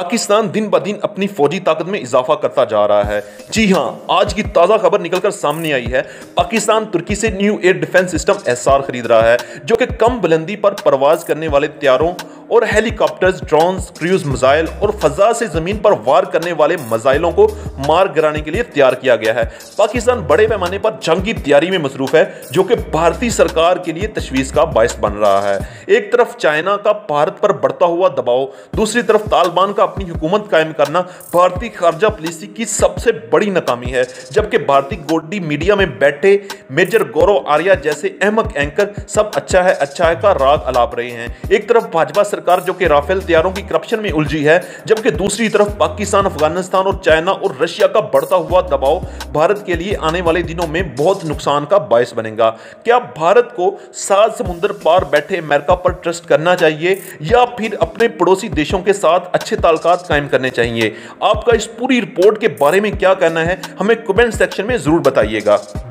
पाकिस्तान दिन ब दिन अपनी फौजी ताकत में इजाफा करता जा रहा है। जी हां, आज की ताज़ा खबर निकलकर सामने आई है। पाकिस्तान तुर्की से new air defence system SR खरीद रहा है, जो कि कम बुलंदी पर परवाज करने वाले हथियारों और हेलीकॉप्टर्स, ड्रोन्स, क्रूज मिसाइल और फजा से जमीन पर वार करने वाले मिसाइलों को मार गिराने के लिए तैयार किया गया है। पाकिस्तान बड़े पैमाने पर जंग की तैयारी में मसरूफ है, जो कि भारतीय सरकार के लिए तशवीश का बायस बन रहा है। एक तरफ चाइना का भारत पर बढ़ता हुआ दबाव, दूसरी तरफ तालिबान का अपनी हुकूमत कायम करना भारतीय खारजा पॉलिसी की सबसे बड़ी नाकामी है। जबकि भारतीय गोदी मीडिया में बैठे मेजर गौरव आर्य जैसे अहमक एंकर सब अच्छा है का राग अलाप रहे हैं। एक तरफ भाजपा सरकार जो कि राफेल तैयारों की करप्शन में उलझी है, जबकि दूसरी तरफ पाकिस्तान, अफगानिस्तान और चाइना और रशिया का बढ़ता हुआ दबाव भारत के लिए आने वाले दिनों में बहुत नुकसान का बायस बनेगा। क्या भारत को सात समुंदर पार बैठे अमेरिका पर ट्रस्ट करना चाहिए या फिर अपने पड़ोसी देशों के साथ अच्छे ताल्लुकात कायम करने चाहिए? आपका इस पूरी रिपोर्ट के बारे में क्या कहना है, हमें कमेंट सेक्शन में जरूर बताइएगा।